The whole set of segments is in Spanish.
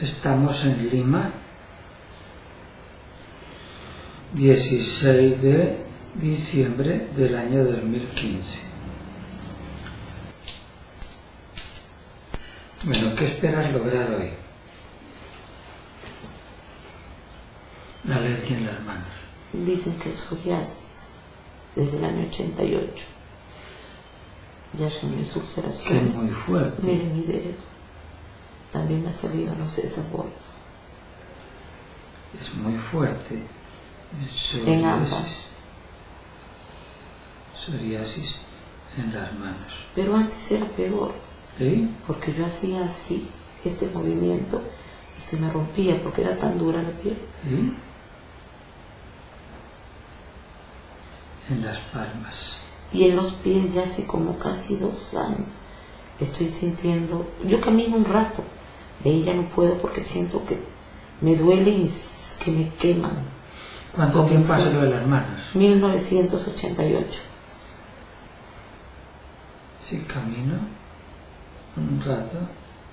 Estamos en Lima, 16 de diciembre del año 2015. Bueno, ¿qué esperas lograr hoy? La alergia en las manos. Dicen que es psoriasis desde el año 88. Ya son mis ulceraciones. Es muy fuerte. Miren mi dedo. También me ha salido, no sé, esas bolas. Es muy fuerte. Psoriasis. En ambas. Psoriasis en las manos. Pero antes era peor. ¿Sí? Porque yo hacía así, este movimiento, y se me rompía porque era tan dura la piel. ¿Sí? En las palmas. Y en los pies ya hace como casi 2 años. Estoy sintiendo... Yo camino un rato. De ahí ya no puedo porque siento que me duele y que me queman. ¿Cuánto tiempo hace lo de las manos? 1988. Sí, camino un rato.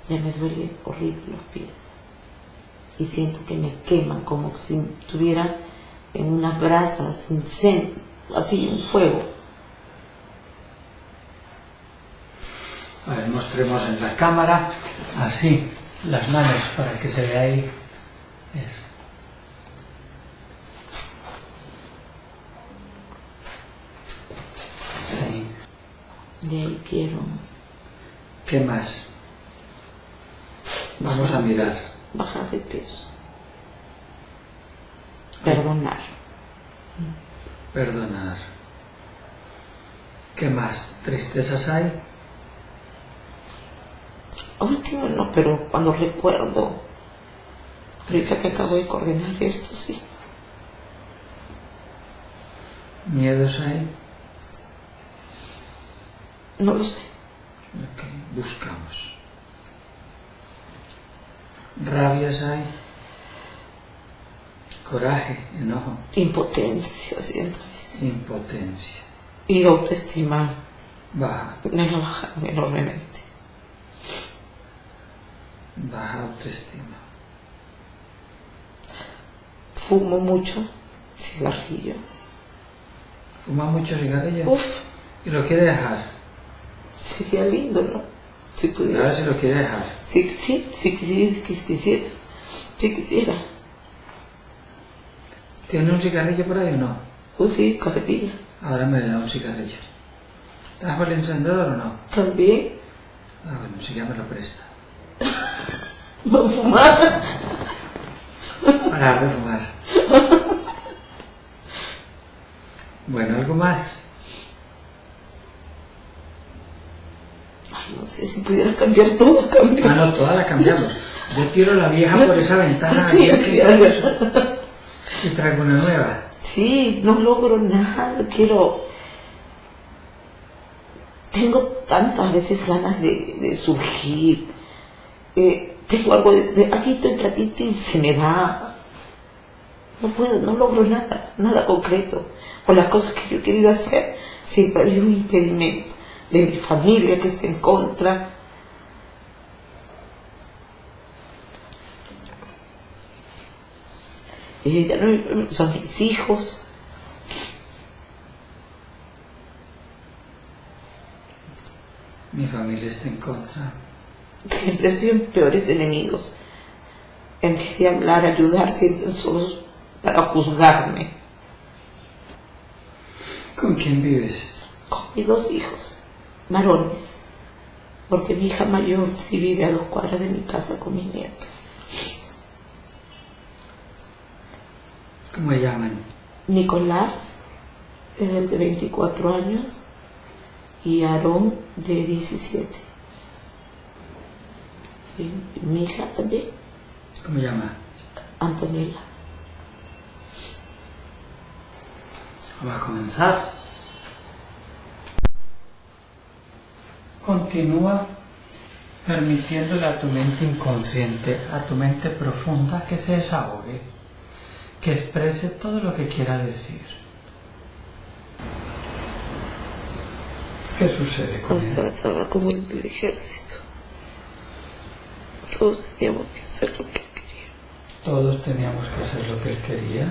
Ya me duele horrible los pies. Y siento que me queman como si estuviera en una brasa, sin seno, así un fuego. A ver, mostremos en la cámara, así, las manos para que se vea ahí. Eso. Sí. De ahí quiero... ¿Qué más? Vamos a mirar. Bajar de peso. Perdonar. Perdonar. ¿Qué más? ¿Tristezas hay? Último no, pero cuando recuerdo, ahorita que acabo de coordinar esto, sí. ¿Miedos hay? No lo sé. Ok, buscamos. ¿Rabias hay? ¿Coraje, enojo? Impotencia, siento. Impotencia. Y autoestima. Baja. Baja enormemente. Baja autoestima. Fumo mucho cigarrillo. ¿Fuma mucho cigarrillo? Uf. ¿Y lo quiere dejar? Sería lindo, ¿no? Si pudiera. Ahora si lo quiere dejar. Sí, quisiera. ¿Tiene un cigarrillo por ahí o no? Sí, cafetilla. Ahora me da un cigarrillo. ¿Trajo el encendedor o no? También. Ah, bueno, si ya me lo presta. ¿Va a fumar? Para de fumar. Bueno, ¿algo más? Ay, no sé, si pudiera cambiar todo, cambio. Ah, no, toda la cambiamos. Yo tiro la vieja por esa ventana. Sí, sí, y traigo una nueva. Sí, no logro nada, quiero... Tengo tantas veces ganas de surgir. Tengo algo de aquí estoy platito y se me va. No puedo, no logro nada, nada concreto. O las cosas que yo he querido hacer, siempre ha habido un impedimento de mi familia que está en contra. Y ya no, son mis hijos. Mi familia está en contra. Siempre han sido peores enemigos. En vez de hablar, ayudar, siempre solos para juzgarme. ¿Con quién vives? Con mis 2 hijos, varones. Porque mi hija mayor sí vive a 2 cuadras de mi casa con mis nietos. ¿Cómo le llaman? Nicolás, es el de 24 años, y Aarón, de 17. Y mi hija también. ¿Cómo se llama? Antonella. Vamos a comenzar. Continúa permitiéndole a tu mente inconsciente, a tu mente profunda, que se desahogue, que exprese todo lo que quiera decir. ¿Qué sucede con él? Estaba como el ejército. todos teníamos que hacer lo que él quería. ¿Todos teníamos que hacer lo que él quería?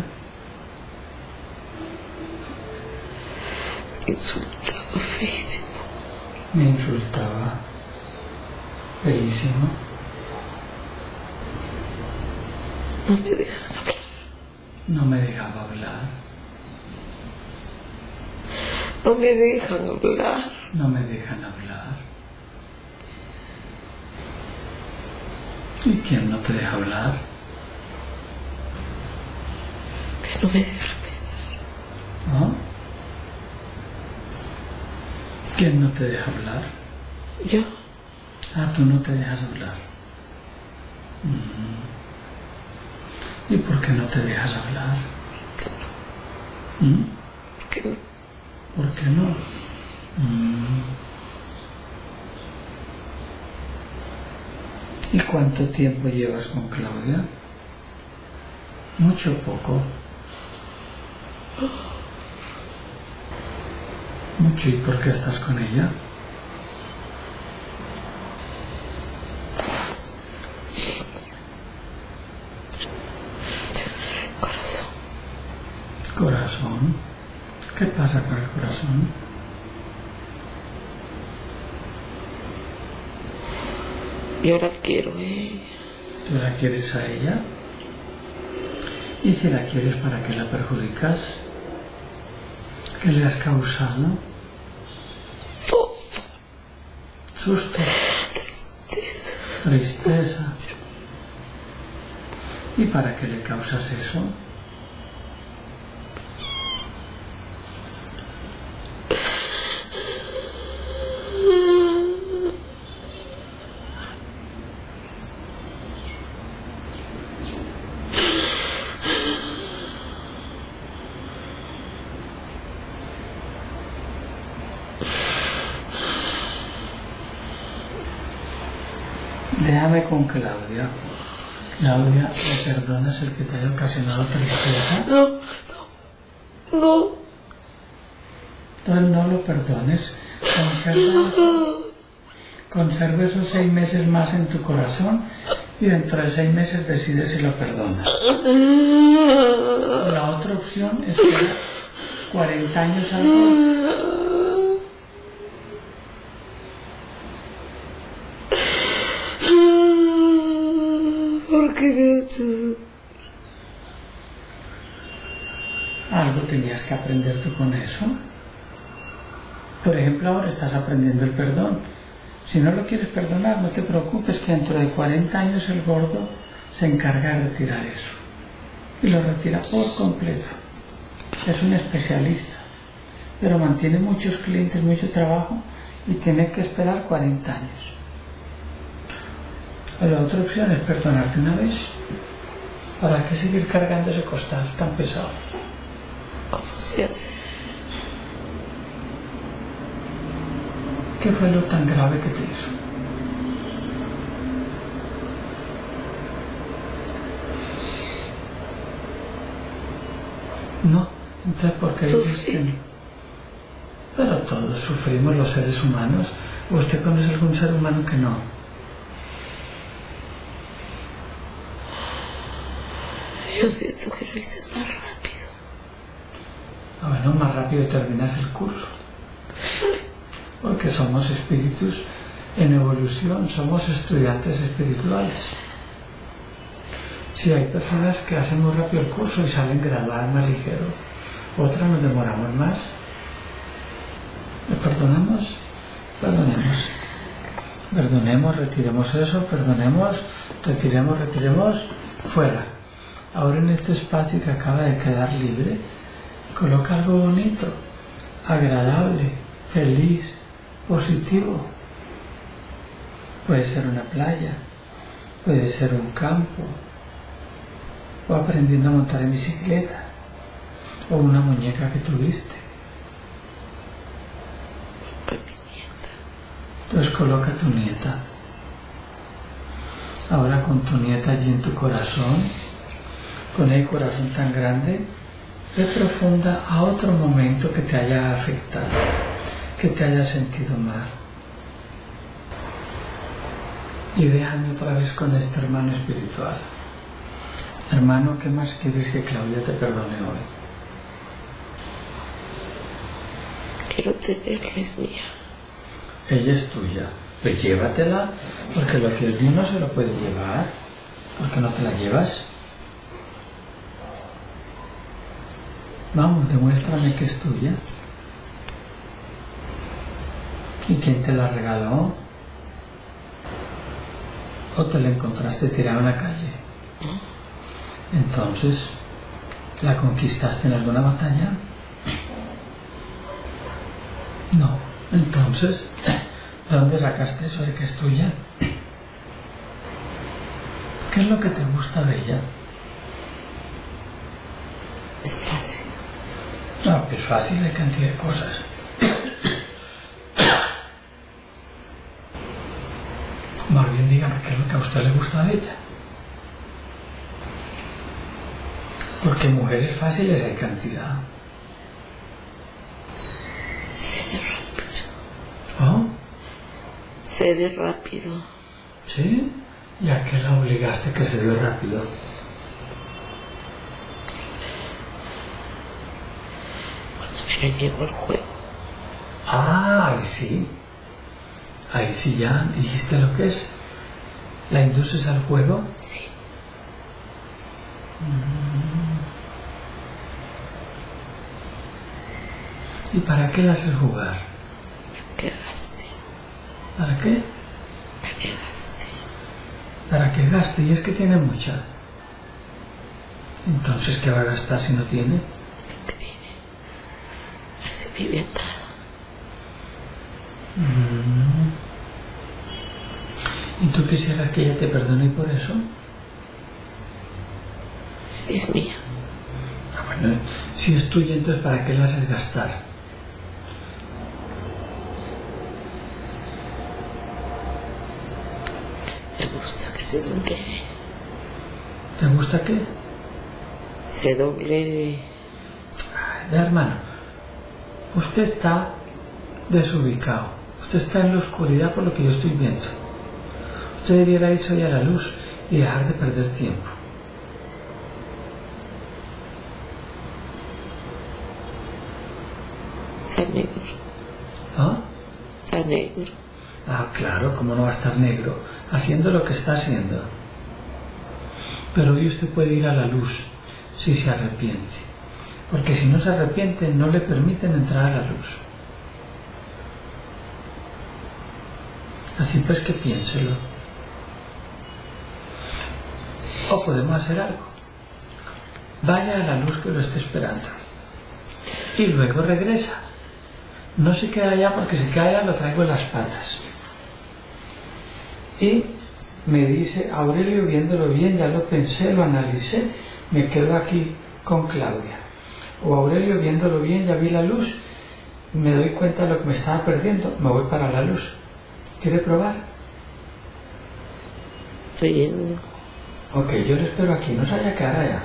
Me insultaba feísimo. Me insultaba feísimo. No me dejaba hablar. No me dejaba hablar. No me dejan hablar. No me dejan hablar. ¿Y quién no te deja hablar? Que no me deja pensar. ¿No? ¿Quién no te deja hablar? Yo. Ah, tú no te dejas hablar. ¿Y por qué no te dejas hablar? Que no. Que no. ¿Por qué no? ¿Y cuánto tiempo llevas con Claudia? ¿Mucho o poco? Mucho. ¿Y por qué estás con ella? Corazón. ¿Corazón? ¿Qué pasa con el corazón? Yo la quiero a ella. ¿Tú la quieres a ella? ¿Y si la quieres, para qué la perjudicas? ¿Qué le has causado? Todo. Susto. Tristeza. Tristeza. ¿Y para qué le causas eso? Déjame con Claudia. Claudia, ¿me perdonas el que te haya ocasionado tristeza? No, no. Entonces no lo perdones. Conserva esos 6 meses más en tu corazón y dentro de 6 meses decides si lo perdonas. La otra opción es que 40 años algo. Algo tenías que aprender tú con eso. Por ejemplo, ahora estás aprendiendo el perdón. Si no lo quieres perdonar, no te preocupes, que dentro de 40 años el gordo se encarga de retirar eso. Y lo retira por completo. Es un especialista. Pero mantiene muchos clientes, mucho trabajo, y tiene que esperar 40 años. La otra opción es perdonarte una vez. ¿Para qué seguir cargando ese costal tan pesado? ¿Cómo se hace? ¿Qué fue lo tan grave que te hizo? No, entonces ¿por qué dices que no? Pero todos sufrimos, los seres humanos. ¿Usted conoce algún ser humano que no? Yo siento que lo hice más rápido. Ah, bueno, más rápido terminas el curso. Porque somos espíritus en evolución, somos estudiantes espirituales. Sí, hay personas que hacen muy rápido el curso y salen graduadas más ligero. Otras nos demoramos más. ¿Le perdonamos? Perdonemos. Perdonemos, retiremos eso, perdonemos, retiremos, retiremos, fuera. Ahora en este espacio que acaba de quedar libre, coloca algo bonito, agradable, feliz, positivo. Puede ser una playa, puede ser un campo, o aprendiendo a montar en bicicleta, o una muñeca que tuviste. Entonces coloca a tu nieta. Ahora con tu nieta allí en tu corazón, con el corazón tan grande, ve profunda a otro momento que te haya afectado, que te haya sentido mal. y déjame otra vez con este hermano espiritual. Hermano, ¿qué más quieres que Claudia te perdone hoy? Quiero tenerla, es mía. Ella es tuya. Pues llévatela, porque lo que es mío no se lo puede llevar. ¿Por qué no te la llevas? Vamos, demuéstrame que es tuya. ¿Y quién te la regaló? ¿O te la encontraste tirada en la calle? Entonces, ¿la conquistaste en alguna batalla? No. Entonces, ¿de dónde sacaste eso de que es tuya? ¿Qué es lo que te gusta de ella? Es fácil. Ah, pues fácil, hay cantidad de cosas. Más bien dígame, ¿qué es lo que a usted le gusta de ella? Porque mujeres fáciles hay cantidad. Cede rápido. ¿Oh? Cede rápido. ¿Sí? ¿Y a qué la obligaste que se dio rápido? Cuando me lo llevo el juego. Ah, ahí sí. Ahí sí ya dijiste lo que es. ¿La induces al juego? Sí. ¿Y para qué la haces jugar? Para que gaste. ¿Para qué? Para que gaste. Para que gaste, y es que tiene mucha. Entonces, ¿qué va a gastar si no tiene? Lo que tiene. Así vive atada. ¿Y tú quisieras que ella te perdone por eso? Sí, es mía. Ah, bueno, si es tuya, entonces ¿para qué la haces gastar? Me gusta que se doble. ¿Te gusta qué? Se doble. De hermano, usted está desubicado. Usted está en la oscuridad por lo que yo estoy viendo. Usted debiera irse hoy a la luz y dejar de perder tiempo. Está negro. ¿Ah? Está negro. Ah, claro, ¿cómo no va a estar negro? Haciendo lo que está haciendo. Pero hoy usted puede ir a la luz si se arrepiente. Porque si no se arrepiente, no le permiten entrar a la luz. Así pues que piénselo. O podemos hacer algo. Vaya a la luz que lo esté esperando. Y luego regresa. No se queda allá porque si queda allá lo traigo en las patas. Y me dice, Aurelio, viéndolo bien, ya lo pensé, lo analicé, me quedo aquí con Claudia. O Aurelio, viéndolo bien, ya vi la luz, me doy cuenta de lo que me estaba perdiendo, me voy para la luz. ¿Quiere probar? Estoy yendo. Ok, yo le espero aquí, no se vaya a quedar allá.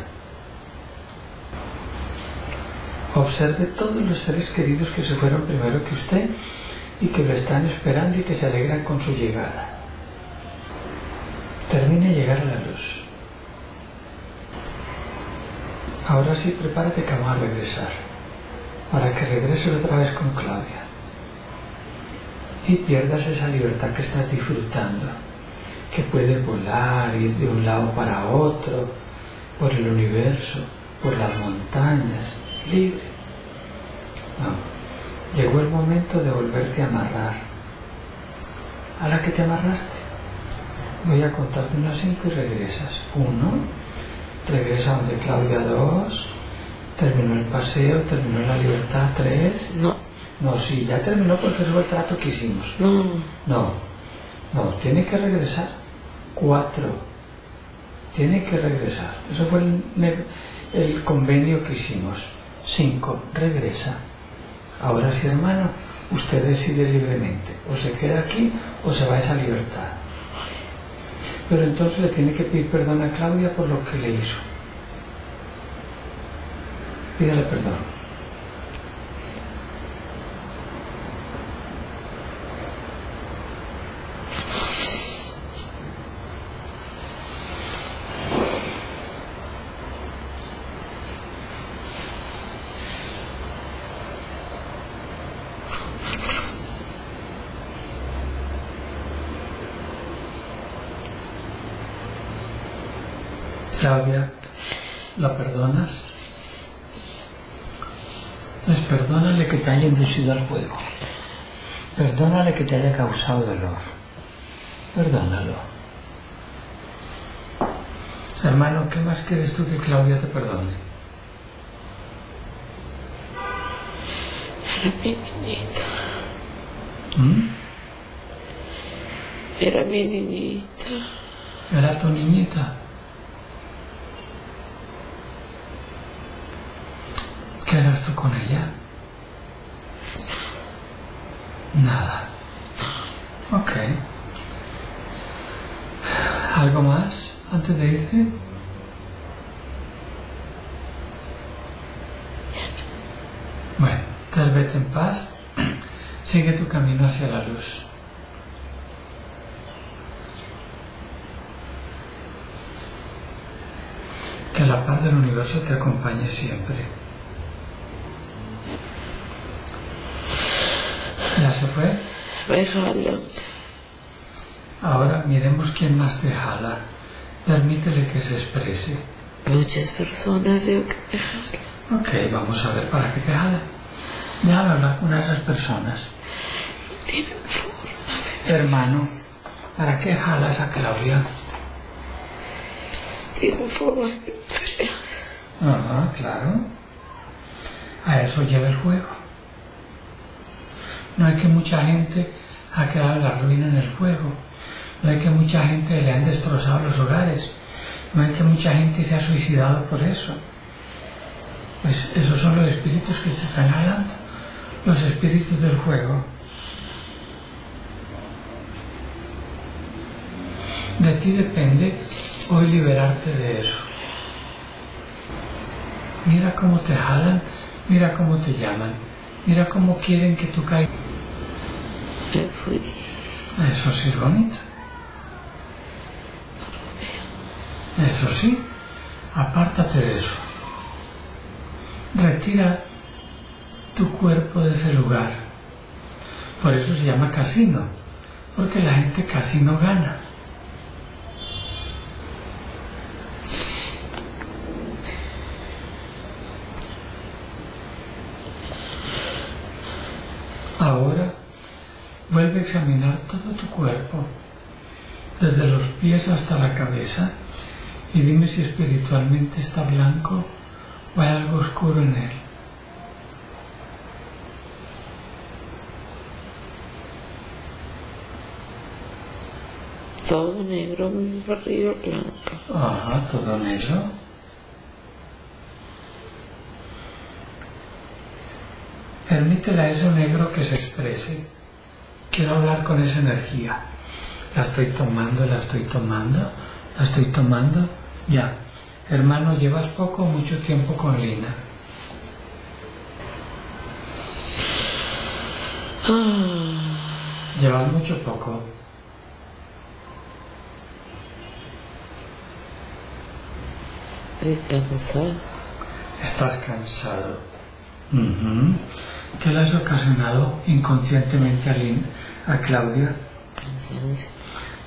Observe todos los seres queridos que se fueron primero que usted y que lo están esperando y que se alegran con su llegada. Termine de llegar a la luz. Ahora sí, prepárate que vamos a regresar, para que regrese otra vez con Claudia y pierdas esa libertad que estás disfrutando, que puedes volar, ir de un lado para otro, por el universo, por las montañas, libre. No, llegó el momento de volverte a amarrar a la que te amarraste. Voy a contar de 1 a 5 y regresas. 1, regresa donde Claudia. 2, terminó el paseo, terminó la libertad. 3, no, sí, ya terminó porque eso fue el trato que hicimos. No, tiene que regresar. 4, tiene que regresar. Eso fue el convenio que hicimos. 5, regresa. Ahora sí, hermano, usted decide libremente. O se queda aquí o se va a esa libertad. Pero entonces le tiene que pedir perdón a Claudia por lo que le hizo. Pídale perdón. Claudia, ¿la perdonas? Entonces perdónale que te haya inducido al juego, perdónale que te haya causado dolor, perdónalo. Hermano, ¿qué más quieres tú que Claudia te perdone? Era mi niñita. Era tu niñita. ¿Qué eras tú con ella? Nada. Ok. ¿Algo más antes de irte? Bueno, tal vez en paz. Sigue tu camino hacia la luz. Que la paz del universo te acompañe siempre. ¿Ya se fue? Me jalo. Ahora miremos quién más te jala. Permítele que se exprese. Muchas personas veo que me jalan. Ok, vamos a ver para qué te jala. Déjame hablar con esas personas. Tienen forma de... Hermano, ¿para qué jalas a Claudia? Tienen forma de... Ajá, claro. A eso lleva el juego. No hay que mucha gente ha quedado en la ruina en el juego. No hay que mucha gente le han destrozado los hogares. No hay que mucha gente se ha suicidado por eso. Pues esos son los espíritus que se están jalando. Los espíritus del juego. De ti depende hoy liberarte de eso. Mira cómo te jalan, mira cómo te llaman, mira cómo quieren que tú caigas. Eso sí es bonito. Eso sí, apártate de eso. Retira tu cuerpo de ese lugar. Por eso se llama casino, porque la gente casi no gana. Ahora vuelve a examinar todo tu cuerpo, desde los pies hasta la cabeza, y dime si espiritualmente está blanco o hay algo oscuro en él. Todo negro, un barrio blanco. Ajá, todo negro. Permítela a ese negro que se exprese. Quiero hablar con esa energía. La estoy tomando, la estoy tomando, la estoy tomando. Ya. Hermano, llevas poco o mucho tiempo con Lina. Llevas mucho o poco. Estoy cansado. Estás cansado. ¿Qué le has ocasionado inconscientemente a Lina, a Claudia? Cansancio.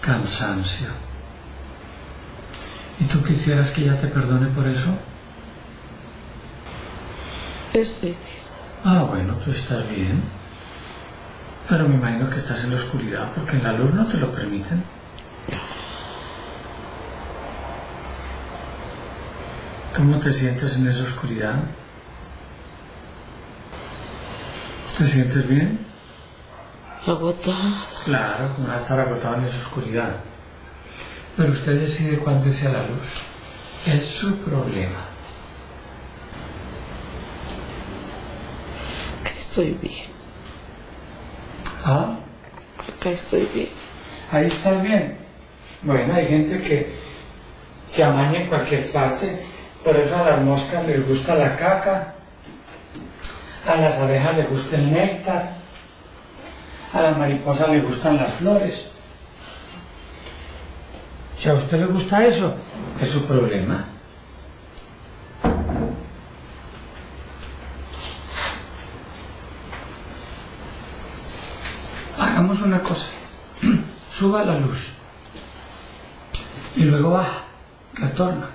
Cansancio. ¿Y tú quisieras que ella te perdone por eso? Estoy bien. Ah, bueno, tú estás bien. Pero me imagino que estás en la oscuridad, porque en la luz no te lo permiten. ¿Cómo te sientes en esa oscuridad? ¿Te sientes bien? Agotada. Claro, como va a estar agotado en esa oscuridad. Pero usted decide cuándo irse a la luz. Es su problema. Acá estoy bien. ¿Ah? Acá estoy bien. Ahí está bien. Bueno, hay gente que se amaña en cualquier parte. Por eso a las moscas les gusta la caca, a las abejas les gusta el néctar, a las mariposas les gustan las flores. Si a usted le gusta eso, es su problema. Hagamos una cosa. Suba la luz y luego baja, retorna.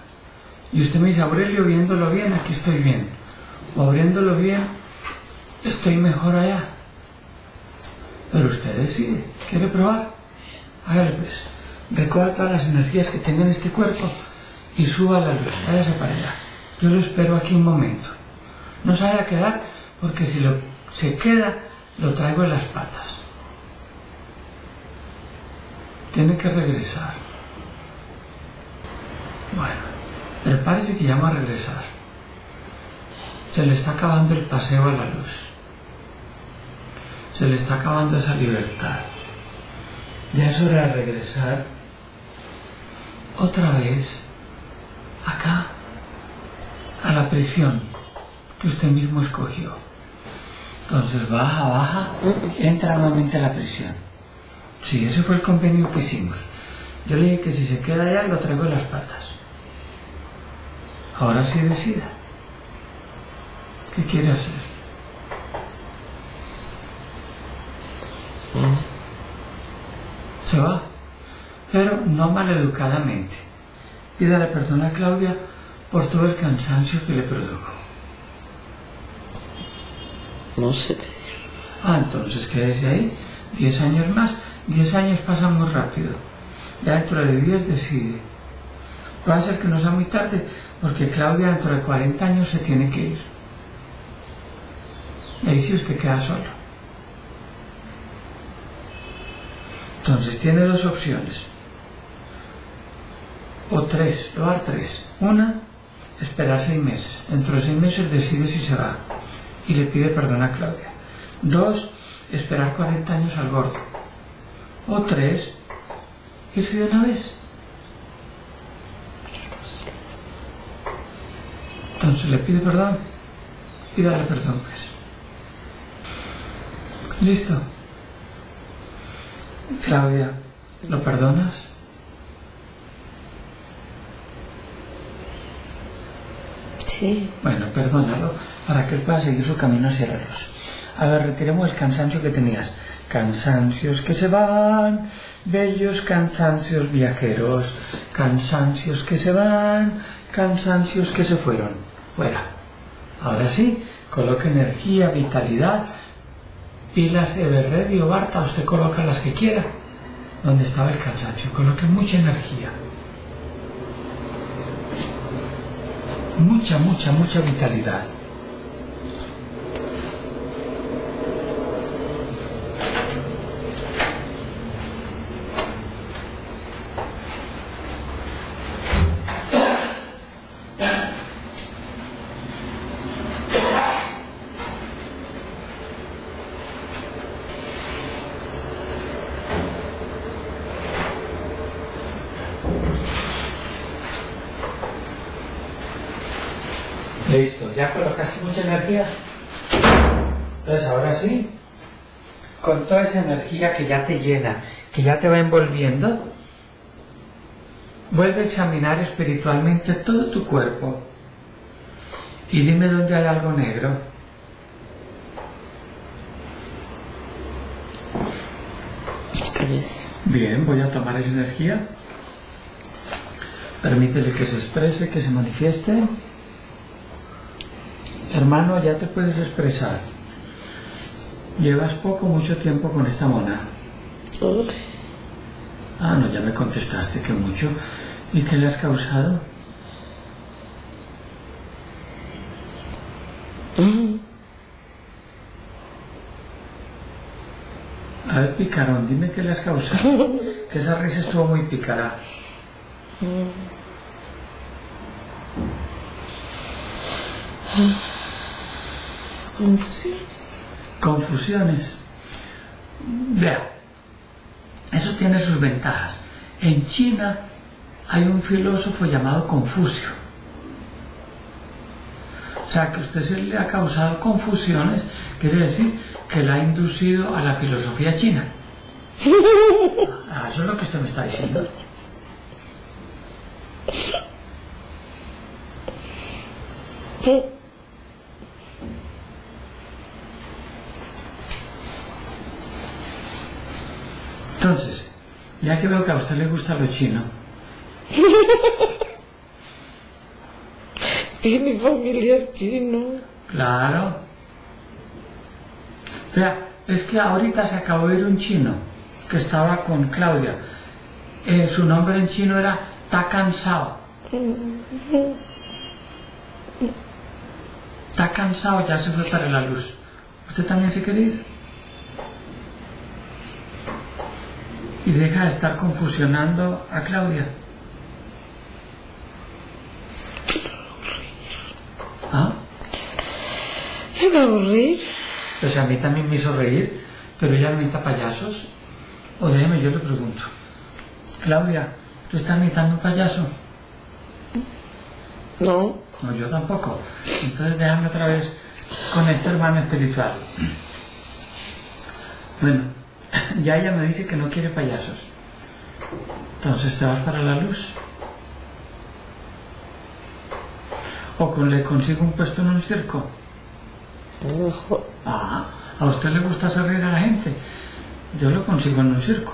Y usted me dice, Aurelio, viéndolo bien, aquí estoy bien. O abriéndolo bien, estoy mejor allá. Pero usted decide, ¿quiere probar? A ver, pues, recoja todas las energías que tenga en este cuerpo y suba la luz, váyase para allá. Yo lo espero aquí un momento. No se vaya a quedar, porque si se queda, lo traigo en las patas. Tiene que regresar. Bueno, prepárese que ya va a regresar. Se le está acabando el paseo a la luz. Se le está acabando esa libertad. Ya es hora de regresar otra vez acá, a la prisión que usted mismo escogió. Entonces baja, baja, entra nuevamente a la prisión. Sí, ese fue el convenio que hicimos. Yo le dije que si se queda allá, lo traigo en las patas. Ahora sí decida. ¿Qué quiere hacer? Se va, pero no maleducadamente. Pídale perdón a Claudia por todo el cansancio que le produjo. No sé pedir. Ah, entonces quédese ahí 10 años más. 10 años pasan muy rápido. Ya dentro de 10 decide. Puede ser que no sea muy tarde, porque Claudia dentro de 40 años se tiene que ir. Y ahí sí usted queda solo. Entonces tiene dos opciones. O tres, lo hará tres. Una, esperar 6 meses. Dentro de 6 meses decide si se va y le pide perdón a Claudia. 2, esperar 40 años al gordo. O 3, irse de una vez. Entonces le pide perdón. Pídale perdón, pues. Listo. Claudia, ¿lo perdonas? Sí. Bueno, perdónalo para que él pueda seguir su camino hacia la luz. A ver, retiremos el cansancio que tenías. Cansancios que se van, bellos cansancios viajeros. Cansancios que se van, cansancios que se fueron. Fuera. Ahora sí, coloque energía, vitalidad. Pilas Everready o Barta, usted coloca las que quiera. Donde estaba el cansancio, coloque mucha energía. Mucha, mucha, mucha vitalidad. Listo, ya colocaste mucha energía. Entonces ahora sí, con toda esa energía que ya te llena, que ya te va envolviendo, vuelve a examinar espiritualmente todo tu cuerpo y dime dónde hay algo negro. Bien, voy a tomar esa energía. Permítele que se exprese, que se manifieste. Hermano, ya te puedes expresar. Llevas poco, mucho tiempo con esta mona. Ah, no, ya me contestaste que mucho. ¿Y qué le has causado? A ver, picarón, dime qué le has causado. Que esa risa estuvo muy picará. Confusiones. Confusiones. Vea, eso tiene sus ventajas. En China hay un filósofo llamado Confucio. O sea, que usted se le ha causado confusiones, quiere decir que la ha inducido a la filosofía china. Ah, eso es lo que usted me está diciendo. ¿Qué? Entonces, ya que veo que a usted le gusta lo chino, tiene familiar chino. Claro. O sea, es que ahorita se acabó de ir un chino que estaba con Claudia. Su nombre en chino era Ta Kansao. Ta Kansao ya se fue para la luz. ¿Usted también se quiere ir? Y deja de estar confusionando a Claudia. ¿Ah? ¿Me va a aburrir? Pues a mí también me hizo reír, pero ella no imita payasos. O déjeme, yo le pregunto. Claudia, ¿tú estás imitando un payaso? No. No, yo tampoco. Entonces déjame otra vez con este hermano espiritual. Bueno, ya ella me dice que no quiere payasos. Entonces te vas para la luz. O le consigo un puesto en un circo. Ah, a usted le gusta hacer reír a la gente. Yo lo consigo en un circo.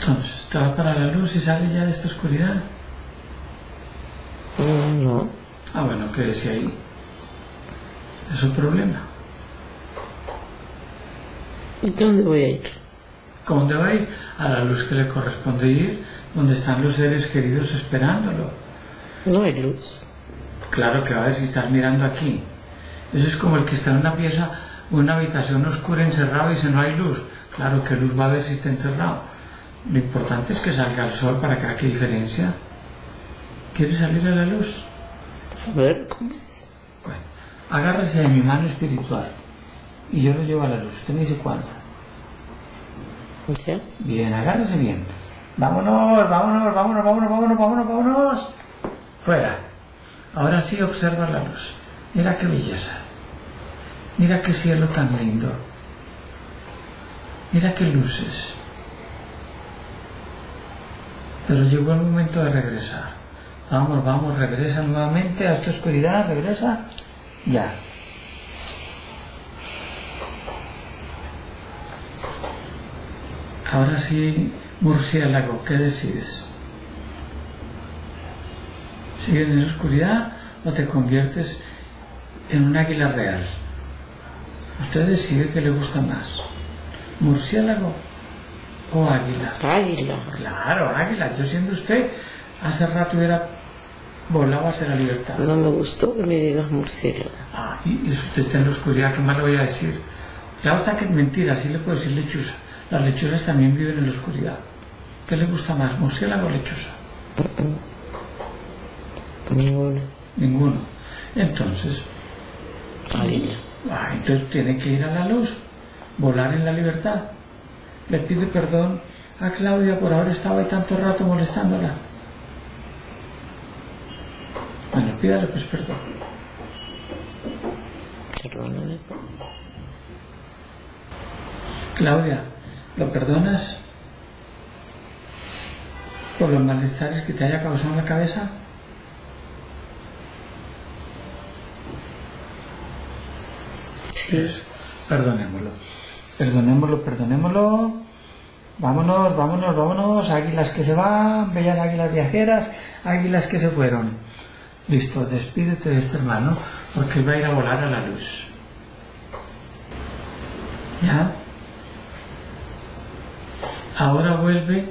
Entonces, te vas para la luz y sale ya de esta oscuridad. No. Ah, bueno, quédese ahí. Es un problema. ¿Dónde voy a ir? ¿Dónde va a ir? A la luz que le corresponde ir, donde están los seres queridos esperándolo. No hay luz. Claro que va a ver si estás mirando aquí. Eso es como el que está en una pieza, una habitación oscura encerrado y dice no hay luz. Claro que luz va a haber si está encerrado. Lo importante es que salga el sol para acá, ¿qué diferencia? ¿Quieres salir a la luz? A ver, ¿cómo es? Bueno, agárrese de mi mano espiritual y yo lo llevo a la luz. ¿Usted me dice cuándo? ¿Sí? Bien, agárrese bien. Vámonos, vámonos, vámonos, vámonos, vámonos, vámonos, vámonos. Fuera. Ahora sí observa la luz. Mira qué belleza. Mira qué cielo tan lindo. Mira qué luces. Pero llegó el momento de regresar. Vamos, vamos, regresa nuevamente a esta oscuridad, regresa. Ya. Ahora sí, murciélago, ¿qué decides? ¿Sigues en la oscuridad o te conviertes en un águila real? Usted decide qué le gusta más. ¿Murciélago o águila? Águila. Claro, águila. Yo siendo usted, hace rato hubiera volado hacia la libertad. No me gustó que me digas murciélago. Ah, y si usted está en la oscuridad, ¿qué más le voy a decir? Claro está que es mentira, sí le puedo decir lechuza. Las lechuzas también viven en la oscuridad. ¿Qué le gusta más, murciélago o lechuza? Ninguno. Ninguno. Entonces, águila. Ah, entonces tiene que ir a la luz, volar en la libertad. Le pide perdón a Claudia por haber estado ahí tanto rato molestándola. Bueno, pídale pues perdón. Perdóname. Claudia, ¿lo perdonas? ¿Por los malestares que te haya causado en la cabeza? Eso. Perdonémoslo, perdonémoslo, perdonémoslo. Vámonos, vámonos, vámonos. Águilas que se van, bellas águilas viajeras, águilas que se fueron. Listo, despídete de este hermano porque va a ir a volar a la luz. ¿Ya? Ahora vuelve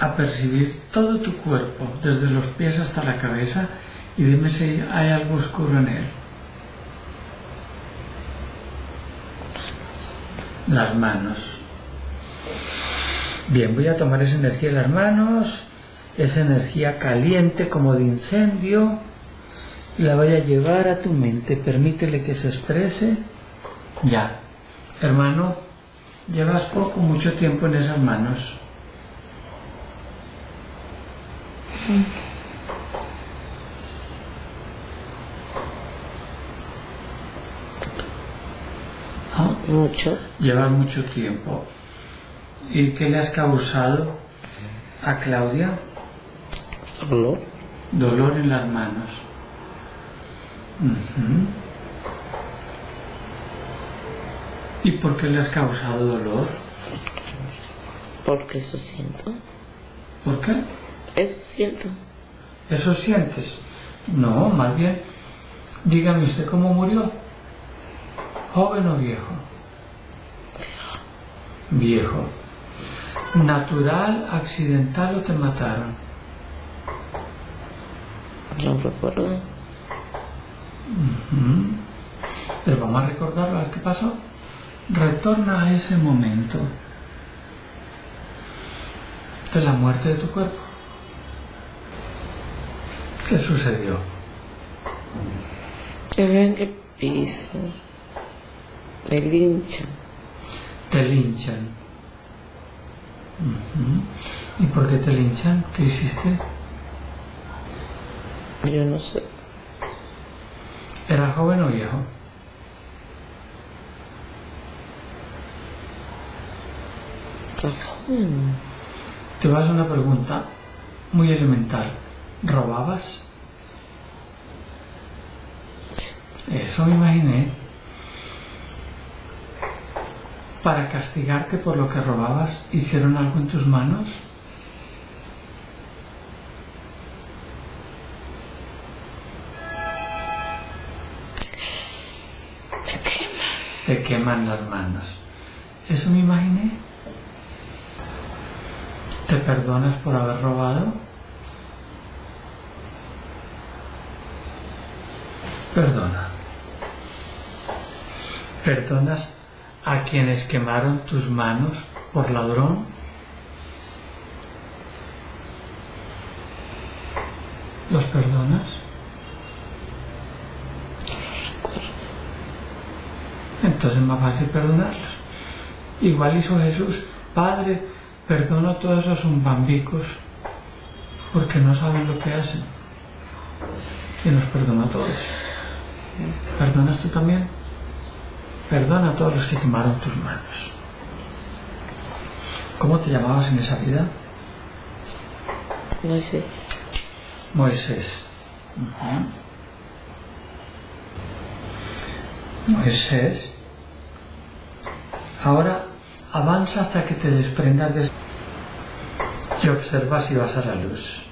a percibir todo tu cuerpo, desde los pies hasta la cabeza, y dime si hay algo oscuro en él. Las manos. Bien, voy a tomar esa energía de las manos, esa energía caliente como de incendio, y la voy a llevar a tu mente. Permítele que se exprese. Ya. Hermano, llevas poco, mucho tiempo en esas manos. Sí. Mucho. Llevas mucho tiempo. ¿Y qué le has causado a Claudia? Dolor. Dolor en las manos. ¿Y por qué le has causado dolor? Porque eso siento. ¿Por qué? Eso siento. ¿Eso sientes? No, más bien, dígame usted cómo murió. ¿Joven o viejo? Viejo. ¿Natural, accidental o te mataron? No recuerdo. Pero vamos a recordarlo, a ver qué pasó. Retorna a ese momento de la muerte de tu cuerpo. ¿Qué sucedió? Te veo en el piso. Me linchan. Te linchan. ¿Y por qué te linchan? ¿Qué hiciste? Yo no sé. ¿Era joven o viejo? Te vas a una pregunta muy elemental. ¿Robabas? Eso me imaginé. ¿Para castigarte por lo que robabas, hicieron algo en tus manos? Te queman las manos. Eso me imaginé. ¿Te perdonas por haber robado? Perdona. ¿Perdonas a quienes quemaron tus manos por ladrón? ¿Los perdonas? Entonces es más fácil perdonarlos. Igual hizo Jesús: Padre, perdono a todos esos zumbambicos porque no saben lo que hacen. Y nos perdona a todos. ¿Perdonas tú también? Perdona a todos los que quemaron tus manos. ¿Cómo te llamabas en esa vida? Moisés. Moisés. Moisés. Ahora avanza hasta que te desprendas de... y observa si vas a la luz.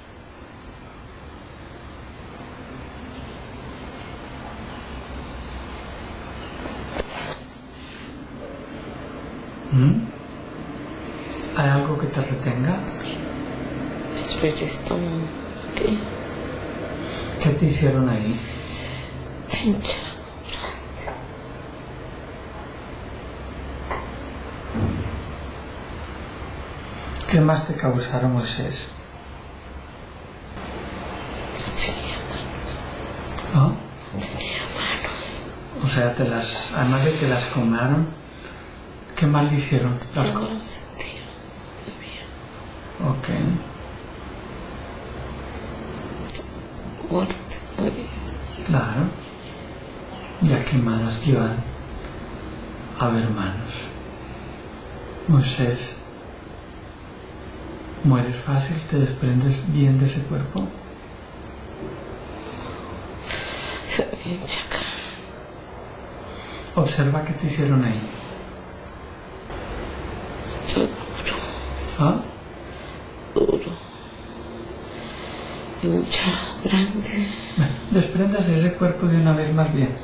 ¿Hay algo que te retenga? ¿Qué te hicieron ahí? ¿Qué más te causaron, Moisés? No tenía manos. O sea, además de que las comaron, ¿qué más le hicieron? Las cosas. No sentía muy bien. Ok. Muerte. Claro. Ya que manos llevan a ver manos. Moisés, ¿mueres fácil? ¿Te desprendes bien de ese cuerpo? Observa qué te hicieron ahí. Duro. ¿Ah? Duro. Hincha, grande. Bueno, despréndase de ese cuerpo de una vez más bien.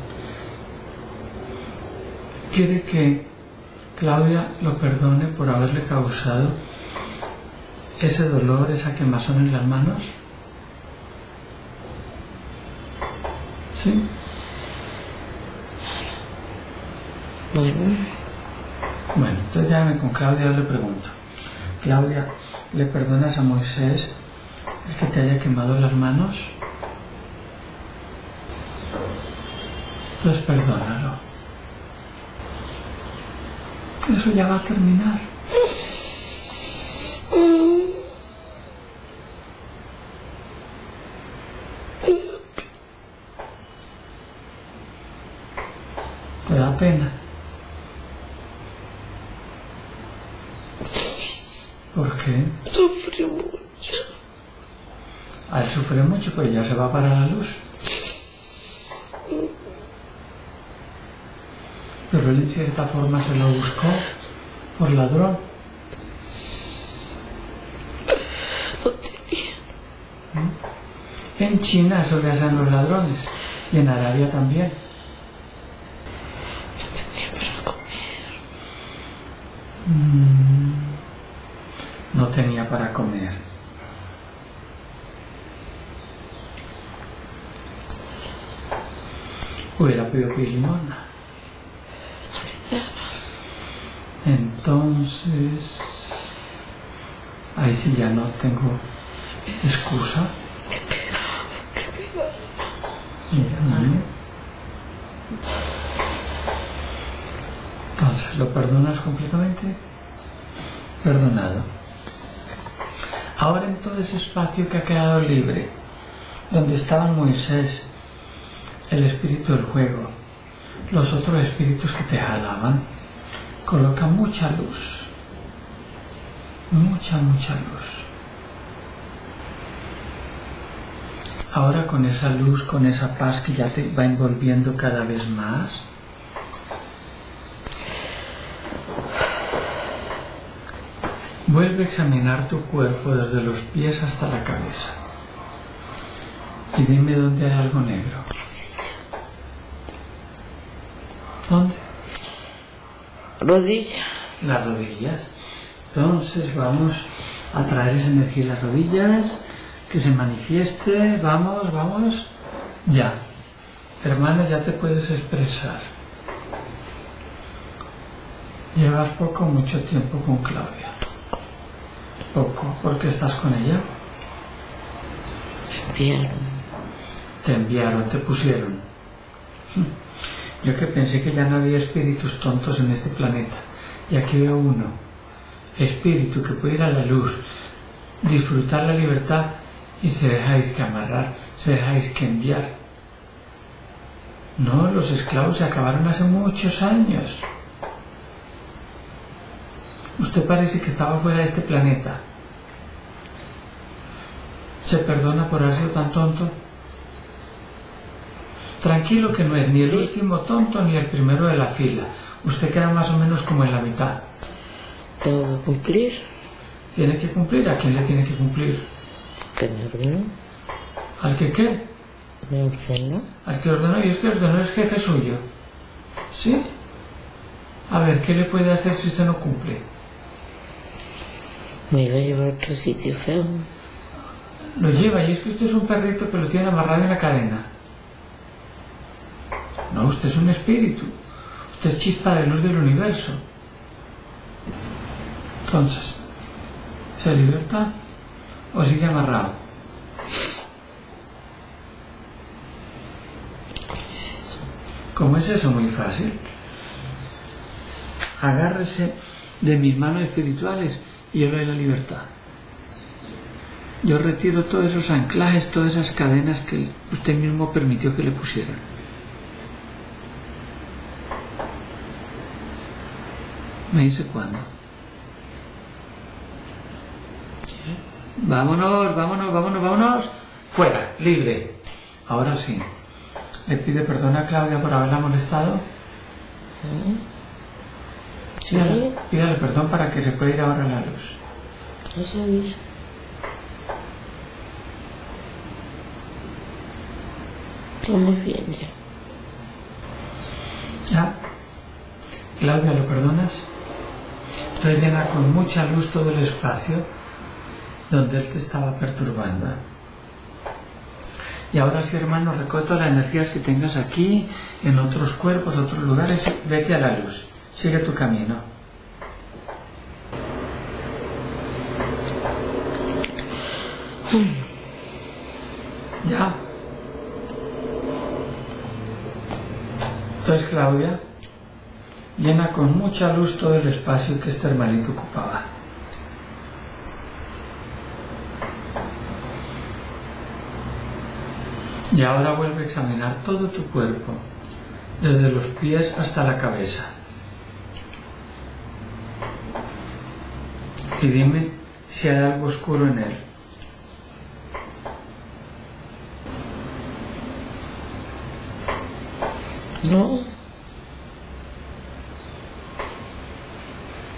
¿Quiere que Claudia lo perdone por haberle causado ese dolor, esa quemazón en las manos? ¿Sí? Bueno, entonces llámame con Claudia, le pregunto. Claudia, ¿le perdonas a Moisés el que te haya quemado las manos? Pues perdónalo. Eso ya va a terminar. ¿Te da pena? ¿Por qué? Sufrió mucho. Al sufrir mucho, pues ya se va para la luz. Pero él en cierta forma se lo buscó por ladrón. En China sobresan los ladrones y en Arabia también. No tenía para comer. Hubiera podido pedir limosna. Entonces, ahí sí ya no tengo excusa. Entonces, ¿lo perdonas completamente? Perdonado. Ahora en todo ese espacio que ha quedado libre, donde estaban Moisés, el espíritu del juego, los otros espíritus que te jalaban, coloca mucha luz, mucha luz. Ahora con esa luz, con esa paz que ya te va envolviendo cada vez más, vuelve a examinar tu cuerpo desde los pies hasta la cabeza y dime dónde hay algo negro. ¿Dónde? Rodilla. Las rodillas. Entonces vamos a traer esa energía en las rodillas, que se manifieste. Vamos, vamos. Ya. Hermana, ya te puedes expresar. Llevas poco, mucho tiempo con Claudia. Poco, porque estás con ella. Te enviaron, te pusieron. Yo que pensé que ya no había espíritus tontos en este planeta, y aquí veo uno, espíritu que puede ir a la luz, disfrutar la libertad, y se dejáis que amarrar, se dejáis que enviar. No, los esclavos se acabaron hace muchos años. Usted parece que estaba fuera de este planeta. ¿Se perdona por haber sido tan tonto? Tranquilo, que no es ni el último tonto ni el primero de la fila. Usted queda más o menos como en la mitad. ¿Tengo que cumplir? ¿Tiene que cumplir? ¿A quién le tiene que cumplir? ¿Que me ordenó? ¿Al que qué? ¿Me ordenó? ¿Al que ordenó? Y es que ordenó es jefe suyo. ¿Sí? A ver, ¿qué le puede hacer si usted no cumple? Me iba a llevar a otro sitio feo. Lo lleva, y es que usted es un perrito que lo tiene amarrado en la cadena. No, usted es un espíritu. Usted es chispa de luz del universo. Entonces, ¿se liberta o sigue amarrado? ¿Qué es eso? ¿Cómo es eso? Muy fácil. Agárrese de mis manos espirituales y yo le doy la libertad. Yo retiro todos esos anclajes, todas esas cadenas que usted mismo permitió que le pusieran. ¿Me dice cuándo? Vámonos, vámonos, vámonos, vámonos. Fuera, libre. Ahora sí. ¿Le pide perdón a Claudia por haberla molestado? Sí. Pídale perdón para que se pueda ir ahora a la luz. No sabía. Estamos bien ya. ¿Ya? Claudia, ¿lo perdonas? Rellena con mucha luz todo el espacio donde él te estaba perturbando. Y ahora sí, hermano, recoge todas las energías que tengas aquí, en otros cuerpos, otros lugares. Vete a la luz, sigue tu camino. Ya. Entonces, Claudia, llena con mucha luz todo el espacio que este hermanito ocupaba. Y ahora vuelve a examinar todo tu cuerpo, desde los pies hasta la cabeza. Y dime si hay algo oscuro en él. No.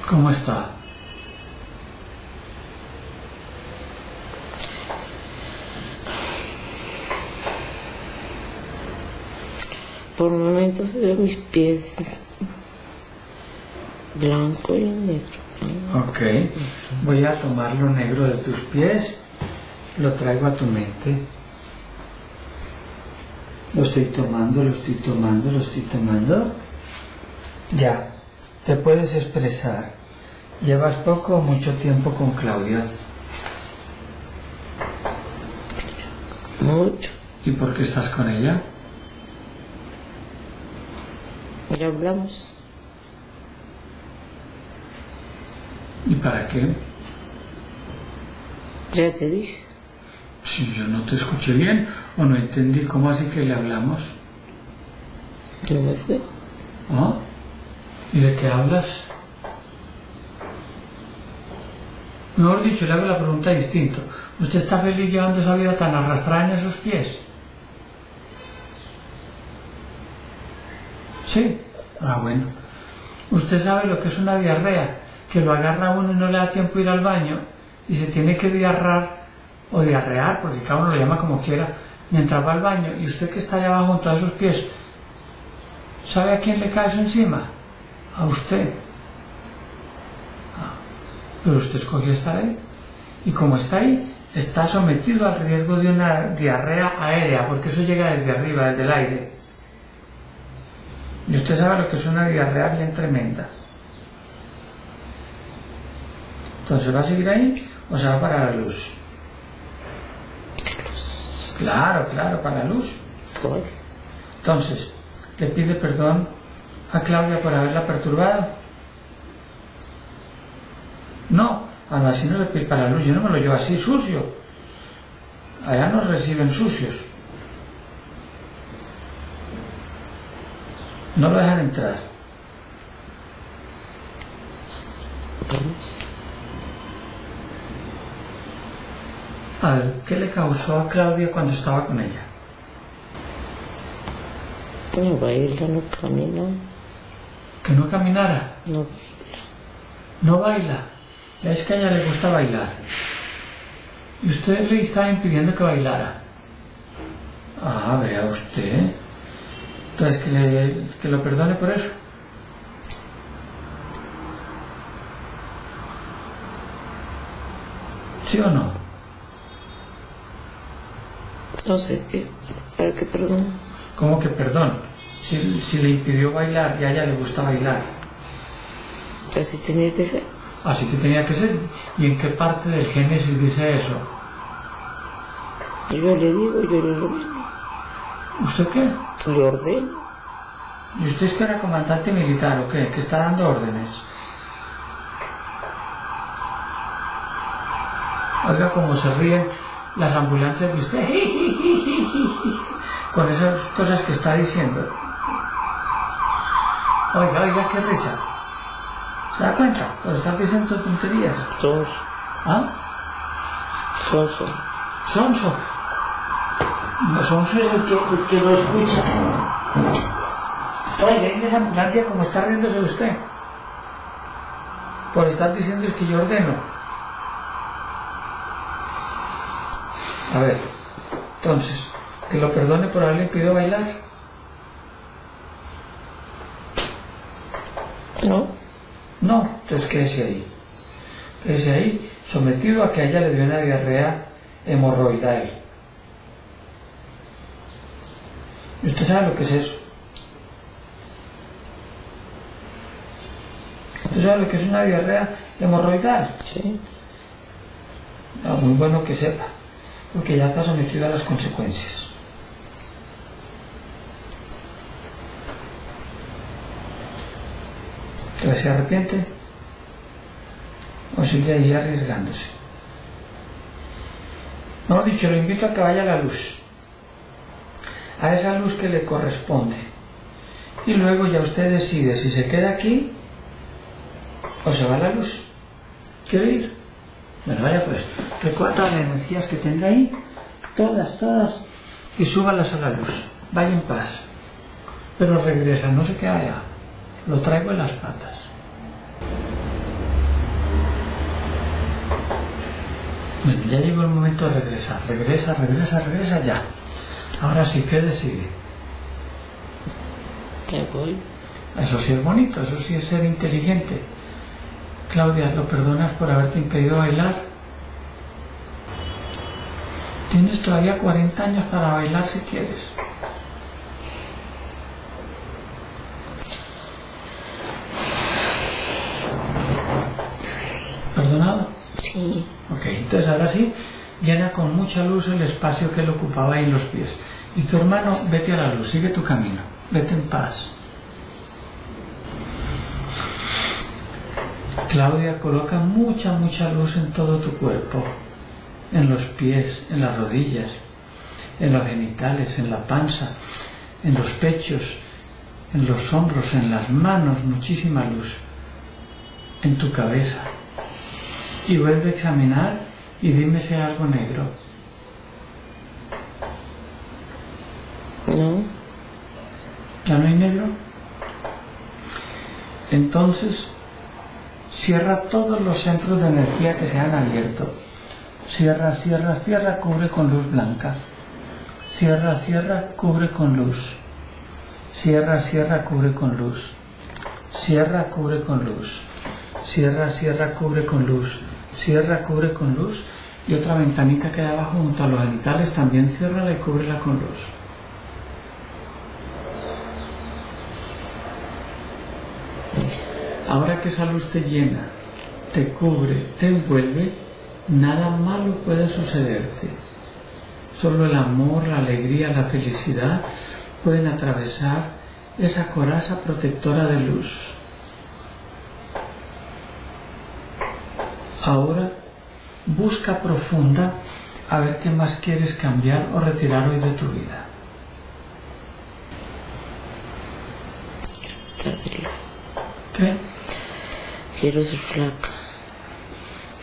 ¿Cómo está? Por momentos veo mis pies blanco y negro. Ok, voy a tomar lo negro de tus pies, lo traigo a tu mente. Lo estoy tomando, lo estoy tomando, lo estoy tomando. Ya, te puedes expresar. ¿Llevas poco o mucho tiempo con Claudia? Mucho. ¿Y por qué estás con ella? Ya hablamos. ¿Y para qué? Ya te dije. Si yo no te escuché bien o no entendí, ¿cómo así que le hablamos? No me fui. ¿Ah? ¿Y de qué hablas? Mejor dicho, le hago la pregunta distinto. ¿Usted está feliz llevando esa vida tan arrastrada en esos pies? Sí. Ah, bueno. Usted sabe lo que es una diarrea, que lo agarra uno y no le da tiempo de ir al baño y se tiene que diarrar o diarrear, porque cada uno lo llama como quiera, mientras va al baño. Y usted que está allá abajo junto a esos pies, ¿sabe a quién le cae eso encima? A usted. Pero usted escogió estar ahí. Y como está ahí, está sometido al riesgo de una diarrea aérea, porque eso llega desde arriba, desde el aire. Y usted sabe lo que es una diarrea bien tremenda. Entonces, ¿va a seguir ahí o se va para la luz? Claro, claro, para la luz. Entonces, ¿le pide perdón a Claudia por haberla perturbado? No. Ahora, así no le pide para la luz, yo no me lo llevo así sucio. Allá nos reciben sucios. No lo dejan entrar. A ver, ¿qué le causó a Claudia cuando estaba con ella? No baila, no camina. ¿Que no caminara? No baila. ¿No baila? Es que a ella le gusta bailar. Y usted le estaba impidiendo que bailara. Ah, vea usted. Entonces, que lo perdone por eso. ¿Sí o no? No sé, ¿para qué perdón? ¿Cómo que perdón? Si le impidió bailar y a ella le gusta bailar. Así tenía que ser. Así que tenía que ser. ¿Y en qué parte del Génesis dice eso? Yo le digo, yo le ordeno. ¿Usted qué? Le ordeno. ¿Y usted es que era comandante militar o qué? ¿Que está dando órdenes? Oiga cómo se ríen las ambulancias de usted con esas cosas que está diciendo. Oiga, oiga, qué risa. ¿Se da cuenta? Pues estás diciendo tonterías. Sonso. ¿Ah? Sonso. Sonso. No, sonso es el que lo escucha. Oye, en esa ambulancia como está riéndose usted. Por estar diciendo es que yo ordeno. A ver, entonces, que lo perdone por haberle impedido bailar. No. No, entonces quédese ahí. Quédese ahí, sometido a que a ella le dio una diarrea hemorroidal. ¿Y usted sabe lo que es eso? ¿Usted sabe lo que es una diarrea hemorroidal? Sí. No, muy bueno que sepa, porque ya está sometido a las consecuencias. Entonces, ¿se arrepiente? ¿O sigue ahí arriesgándose? No, dicho, lo invito a que vaya a la luz, a esa luz que le corresponde, y luego ya usted decide si se queda aquí o se va a la luz. ¿Quiere ir? Bueno, vaya pues, recuerda las energías que tenga ahí, todas, todas, y súbalas a la luz. Vaya en paz, pero regresa, no se queda allá. Lo traigo en las patas. Bueno, ya llegó el momento de regresar. Regresa, regresa, regresa ya. Ahora sí, ¿qué decide? Te voy. Eso sí es bonito, eso sí es ser inteligente. Claudia, ¿lo perdonas por haberte impedido bailar? Tienes todavía 40 años para bailar si quieres. ¿Perdonado? Sí. Ok, entonces ahora sí, llena con mucha luz el espacio que él ocupaba ahí en los pies. Y tu hermano, vete a la luz, sigue tu camino, vete en paz. Claudia, coloca mucha luz en todo tu cuerpo, en los pies, en las rodillas, en los genitales, en la panza, en los pechos, en los hombros, en las manos, muchísima luz, en tu cabeza. Y vuelve a examinar y dime si hay algo negro. No. ¿Ya no hay negro? Entonces, cierra todos los centros de energía que se han abierto. Cierra, cierra, cierra, cubre con luz blanca. Cierra, cierra, cubre con luz. Cierra, cierra, cubre con luz. Cierra, cubre con luz. Cierra, cierra, cubre con luz. Cierra, cubre con luz. Y otra ventanita que hay abajo junto a los genitales también ciérrala y cúbrela con luz. Ahora que esa luz te llena, te cubre, te envuelve, nada malo puede sucederte. Solo el amor, la alegría, la felicidad pueden atravesar esa coraza protectora de luz. Ahora busca profunda a ver qué más quieres cambiar o retirar hoy de tu vida. ¿Qué? Quiero ser flaca.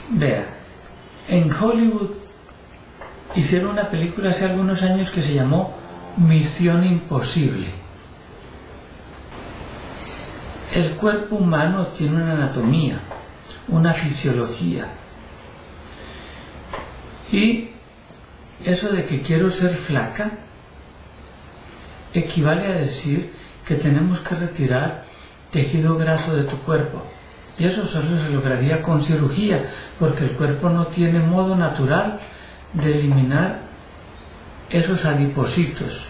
Vea, en Hollywood hicieron una película hace algunos años que se llamó Misión Imposible. El cuerpo humano tiene una anatomía, una fisiología. Y eso de que quiero ser flaca equivale a decir que tenemos que retirar tejido graso de tu cuerpo. Y eso solo se lograría con cirugía, porque el cuerpo no tiene modo natural de eliminar esos adipocitos.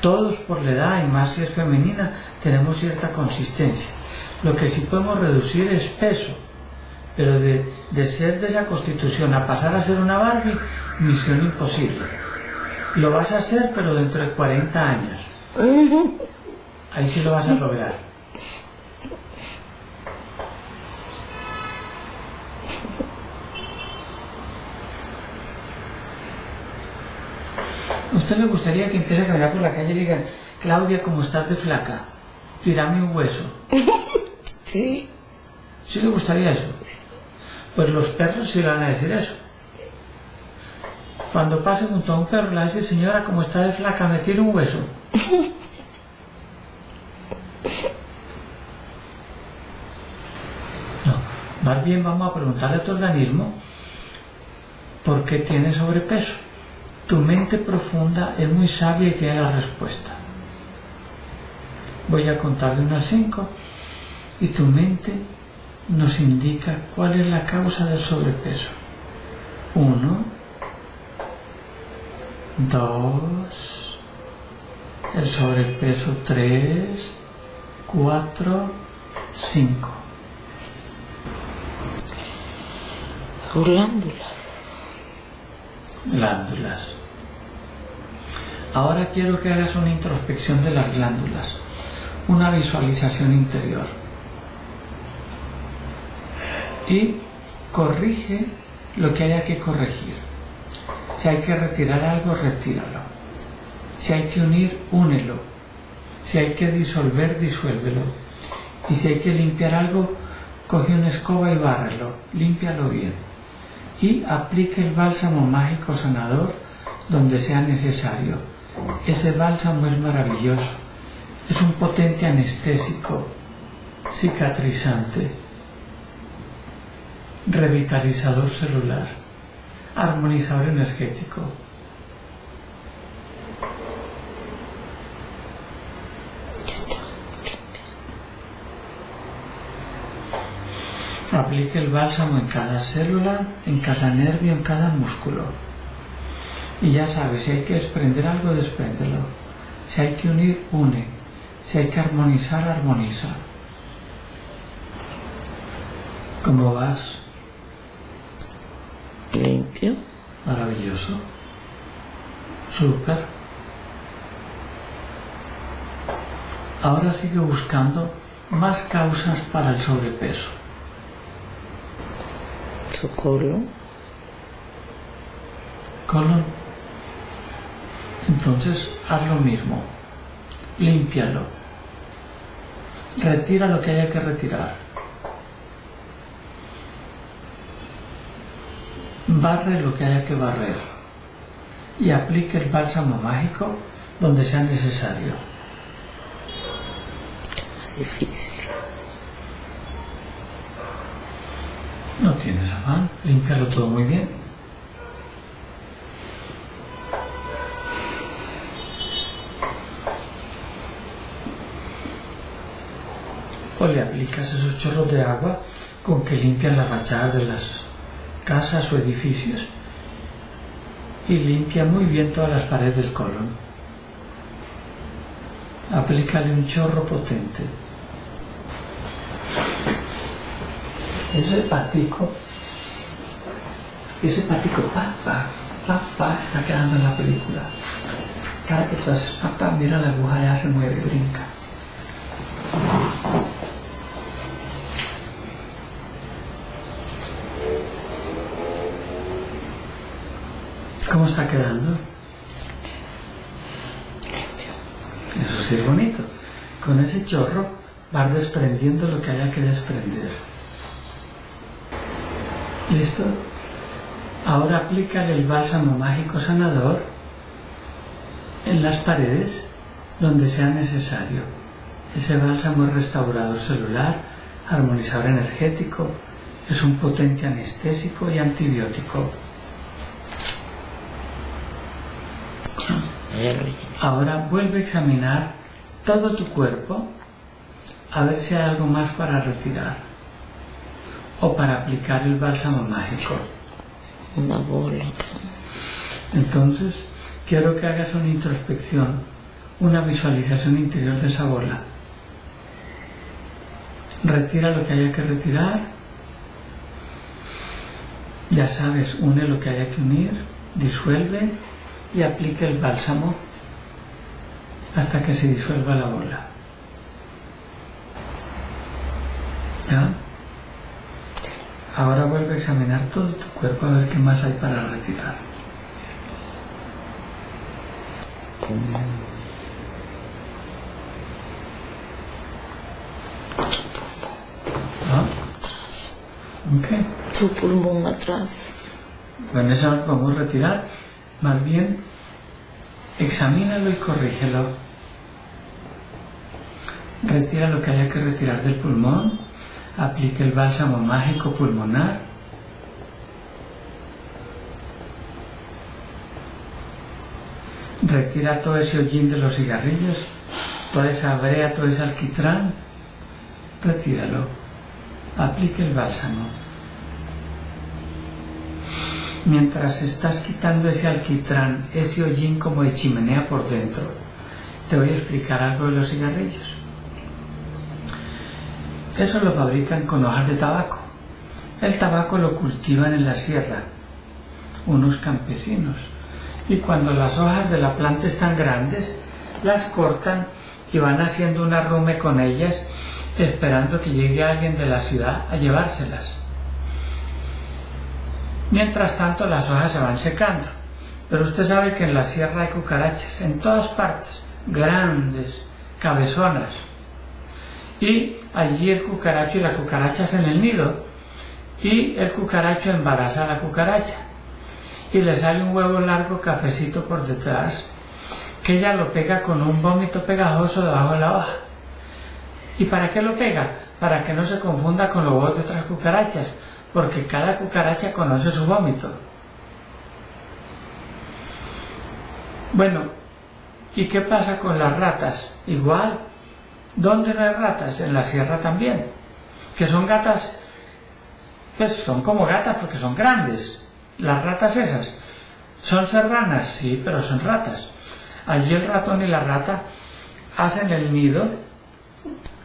Todos por la edad, y más si es femenina, tenemos cierta consistencia. Lo que sí podemos reducir es peso, pero de ser de esa constitución a pasar a ser una Barbie, misión imposible. Lo vas a hacer, pero dentro de 40 años. Ahí sí lo vas a lograr. ¿A usted le gustaría que empiece a caminar por la calle y digan, Claudia, como estás de flaca, tírame un hueso? Sí. ¿Sí le gustaría eso? Pues los perros sí le van a decir eso. Cuando pase junto a un perro le dice, señora, como está de flaca, me tira un hueso. No, más bien vamos a preguntarle a tu organismo por qué tiene sobrepeso. Tu mente profunda es muy sabia y tiene la respuesta. Voy a contar de 1 a 5 y tu mente nos indica cuál es la causa del sobrepeso. 1, 2, el sobrepeso 3, 4, 5. Glándulas. Glándulas. Ahora quiero que hagas una introspección de las glándulas, una visualización interior. Y corrige lo que haya que corregir. Si hay que retirar algo, retíralo. Si hay que unir, únelo. Si hay que disolver, disuélvelo. Y si hay que limpiar algo, coge una escoba y bárrelo, límpialo bien. Y aplique el bálsamo mágico sanador donde sea necesario. Ese bálsamo es maravilloso. Es un potente anestésico, cicatrizante, revitalizador celular, armonizador energético. aplique el bálsamo en cada célula, en cada nervio, en cada músculo. Y ya sabes, si hay que desprender algo, despréndelo. Si hay que unir, une. Si hay que armonizar, armoniza. ¿Cómo vas? Limpio. Maravilloso. Súper. Ahora sigue buscando más causas para el sobrepeso. Su colon. Colon. Entonces haz lo mismo. Límpialo. Retira lo que haya que retirar. Barre lo que haya que barrer. Y aplique el bálsamo mágico donde sea necesario. Difícil. No tienes afán, límpialo todo muy bien. O le aplicas esos chorros de agua con que limpian la fachada de las casas o edificios y limpia muy bien todas las paredes del colon. Aplícale un chorro potente. Ese patico, papá, papá, está quedando en la película. Cada que tú haces papá, mira la aguja, ya se mueve, brinca. ¿Cómo está quedando? Eso sí es bonito. Con ese chorro vas desprendiendo lo que haya que desprender. ¿Listo? Ahora aplícale el bálsamo mágico sanador en las paredes donde sea necesario. Ese bálsamo es restaurador celular, armonizador energético, es un potente anestésico y antibiótico. Ahora vuelve a examinar todo tu cuerpo a ver si hay algo más para retirar. O para aplicar el bálsamo mágico. Una bola. Entonces, quiero que hagas una introspección, una visualización interior de esa bola. Retira lo que haya que retirar. Ya sabes, une lo que haya que unir, disuelve y aplica el bálsamo hasta que se disuelva la bola. ¿Ya? Ahora vuelve a examinar todo tu cuerpo a ver qué más hay para retirar. ¿No? ¿Qué? Tu pulmón atrás. Bueno, eso lo podemos retirar. Más bien, examínalo y corrígelo. Retira lo que haya que retirar del pulmón. Aplique el bálsamo mágico pulmonar. Retira todo ese hollín de los cigarrillos, toda esa brea, todo ese alquitrán. Retíralo. Aplique el bálsamo. Mientras estás quitando ese alquitrán, ese hollín como de chimenea por dentro, te voy a explicar algo de los cigarrillos. Eso lo fabrican con hojas de tabaco. El tabaco lo cultivan en la sierra, unos campesinos. Y cuando las hojas de la planta están grandes, las cortan y van haciendo un arrume con ellas, esperando que llegue alguien de la ciudad a llevárselas. Mientras tanto, las hojas se van secando. Pero usted sabe que en la sierra hay cucarachas, en todas partes, grandes, cabezonas. Y allí el cucaracho y la cucaracha hacen el nido, y el cucaracho embaraza a la cucaracha y le sale un huevo largo cafecito por detrás, que ella lo pega con un vómito pegajoso debajo de la hoja. ¿Y para qué lo pega? Para que no se confunda con los huevos de otras cucarachas, porque cada cucaracha conoce su vómito. Bueno, ¿y qué pasa con las ratas? Igual. ¿Dónde no hay ratas? En la sierra también. Que son gatas Pues son como gatas porque son grandes. Las ratas esas. ¿Son serranas? Sí, pero son ratas. Allí el ratón y la rata hacen el nido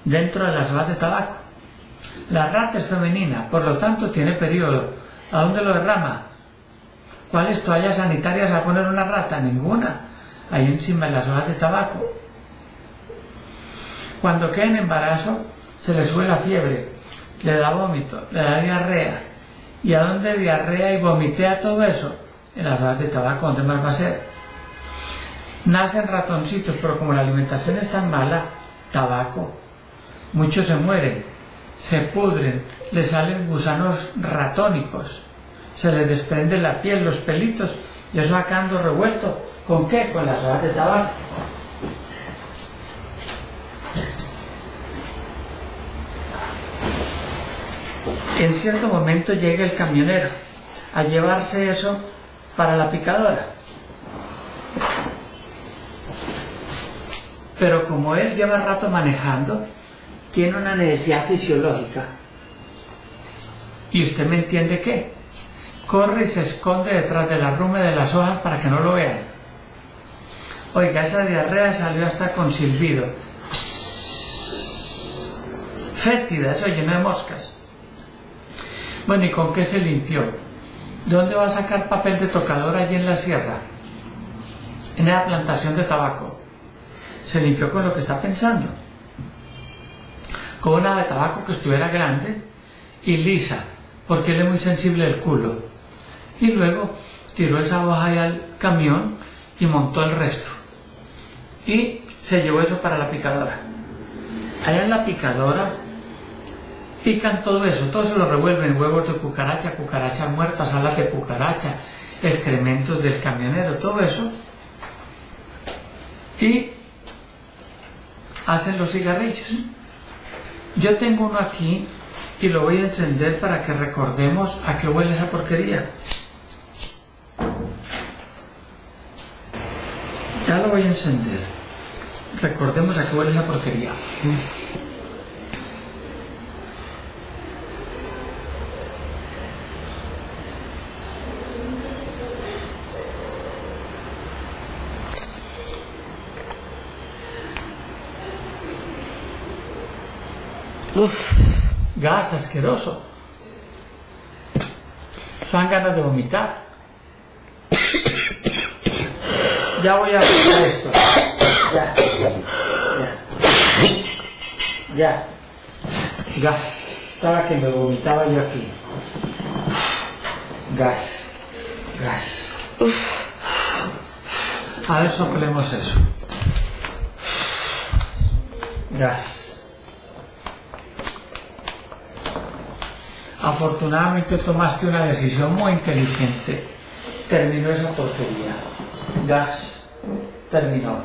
dentro de las hojas de tabaco. La rata es femenina, por lo tanto tiene periodo. ¿A dónde lo derrama? ¿Cuáles toallas sanitarias va a poner una rata? Ninguna. Ahí encima de las hojas de tabaco. Cuando queda en embarazo, se le sube la fiebre, le da vómito, le da diarrea. ¿Y a dónde diarrea y vomitea todo eso? En las hojas de tabaco, ¿dónde más va a ser? Nacen ratoncitos, pero como la alimentación es tan mala, tabaco. Muchos se mueren, se pudren, les salen gusanos ratónicos, se les desprende la piel, los pelitos, y eso acá ando revuelto. ¿Con qué? Con las hojas de tabaco. En cierto momento llega el camionero a llevarse eso para la picadora. Pero como él lleva rato manejando, tiene una necesidad fisiológica. ¿Y usted me entiende qué? Corre y se esconde detrás del arrume de las hojas para que no lo vean. Oiga, esa diarrea salió hasta con silbido. Psss, fétida, eso lleno de moscas. Bueno, ¿y con qué se limpió? ¿Dónde va a sacar papel de tocador allí en la sierra? En la plantación de tabaco. Se limpió con lo que está pensando. Con una de tabaco que estuviera grande y lisa, porque él es muy sensible el culo. Y luego tiró esa hoja ahí al camión y montó el resto. Y se llevó eso para la picadora. Allá en la picadora pican todo eso lo revuelven, huevos de cucaracha, cucarachas muertas, alas de cucaracha, excrementos del camionero, todo eso. Y hacen los cigarrillos. Yo tengo uno aquí y lo voy a encender para que recordemos a qué huele esa porquería. Ya lo voy a encender. Recordemos a qué huele esa porquería. Uff, gas asqueroso. Son ganas de vomitar. Ya voy a apagar esto. Ya. Gas. Estaba que me vomitaba yo aquí. Gas. Uf. A ver, soplemos eso. Gas. Afortunadamente tomaste una decisión muy inteligente. Terminó esa porquería. Gas. Terminó.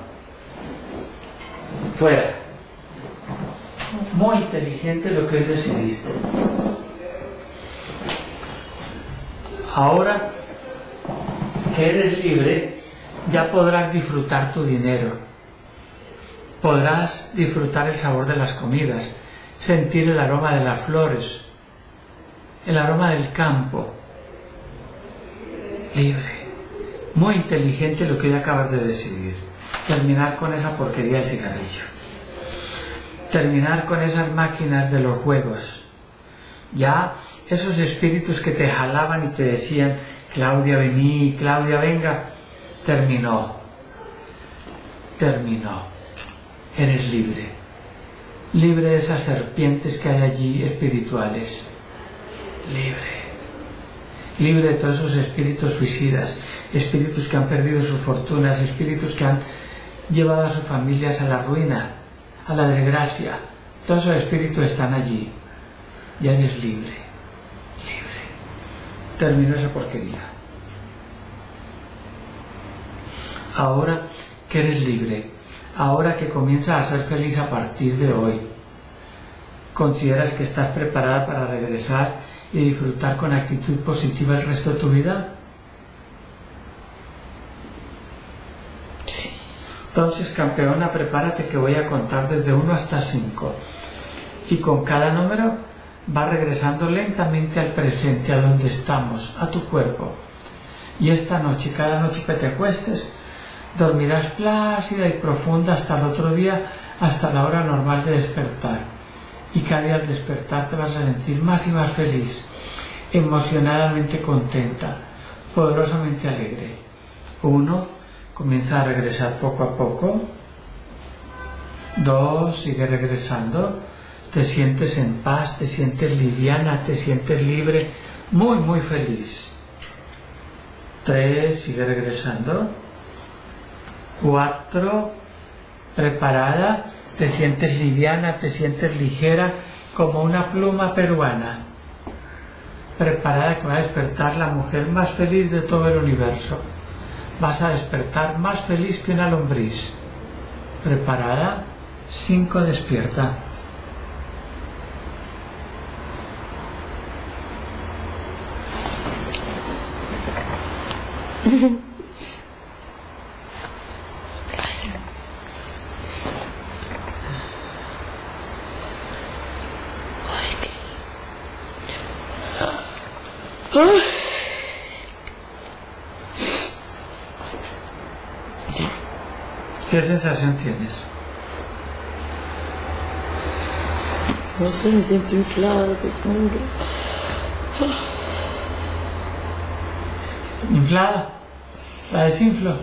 Fuera. Muy inteligente lo que hoy decidiste. Ahora que eres libre, ya podrás disfrutar tu dinero. Podrás disfrutar el sabor de las comidas, sentir el aroma de las flores, el aroma del campo. Libre. Muy inteligente lo que hoy acabas de decidir. Terminar con esa porquería del cigarrillo. Terminar con esas máquinas de los juegos. Ya esos espíritus que te jalaban y te decían: Claudia, vení, Claudia, venga. Terminó. Eres libre. Libre de esas serpientes que hay allí espirituales. Libre de todos esos espíritus suicidas, espíritus que han perdido sus fortunas, espíritus que han llevado a sus familias a la ruina, a la desgracia. Todos esos espíritus están allí. Ya eres libre. Terminó esa porquería. Ahora que eres libre, ahora que comienzas a ser feliz a partir de hoy, ¿consideras que estás preparada para regresar y disfrutar con actitud positiva el resto de tu vida? Sí. Entonces, campeona, prepárate que voy a contar desde 1 hasta 5. Y con cada número va regresando lentamente al presente, a donde estamos, a tu cuerpo. Y esta noche, cada noche que te acuestes, dormirás plácida y profunda hasta el otro día, hasta la hora normal de despertar. Y cada día al despertar te vas a sentir más y más feliz, emocionadamente contenta, poderosamente alegre. Uno, comienza a regresar poco a poco. Dos, sigue regresando. Te sientes en paz, te sientes liviana, te sientes libre, muy, muy feliz. Tres, sigue regresando. Cuatro, preparada, te sientes liviana, te sientes ligera, como una pluma peruana. Preparada, que va a despertar la mujer más feliz de todo el universo. Vas a despertar más feliz que una lombriz. Preparada. Cinco, despierta. ¿Qué sensación tienes? No sé, me siento inflada, supongo. ¿Inflada? ¿La desinflo?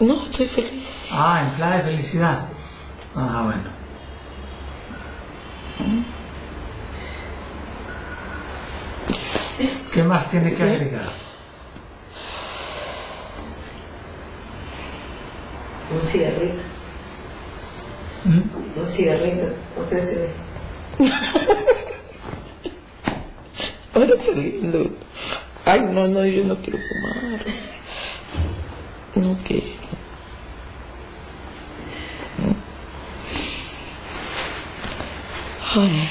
No, estoy feliz. Ah, inflada de felicidad. Ah, bueno. ¿Qué más tiene que agregar? Un cigarrito. ¿Mm? Un cigarrito, ofréceme. Ahora es lindo. Ay, no, no, yo no quiero fumar. No quiero. Ay.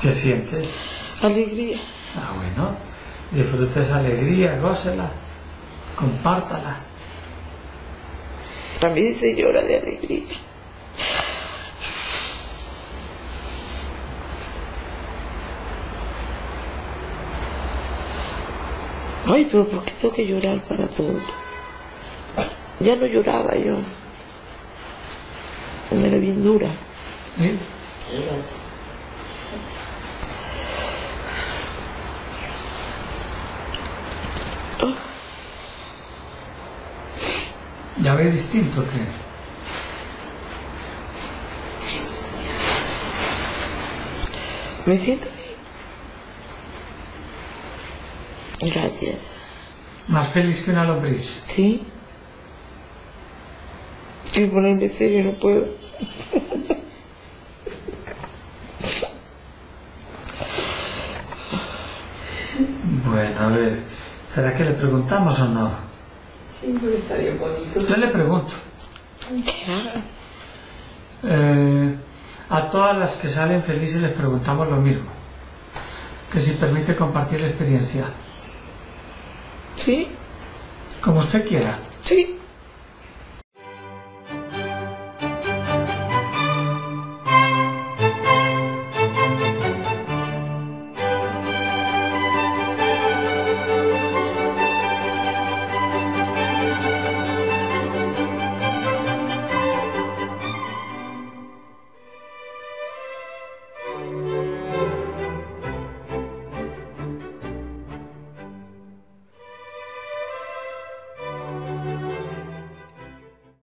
¿Qué sientes? Alegría. Ah, bueno. Disfruta esa alegría, gócela, compártala. También se llora de alegría. Ay, pero ¿por qué tengo que llorar para todo? Ya no lloraba yo. Me era bien dura. ¿Eh? ¿Ya ves distinto que me siento bien? Gracias. ¿Más feliz que una lombriz? Sí. Quiero ponerme serio, no puedo. Bueno, a ver, ¿será que le preguntamos o no? Sí, pero está bien bonito. Yo le pregunto. A todas las que salen felices les preguntamos lo mismo. Que si permite compartir la experiencia. Sí. Como usted quiera. Sí.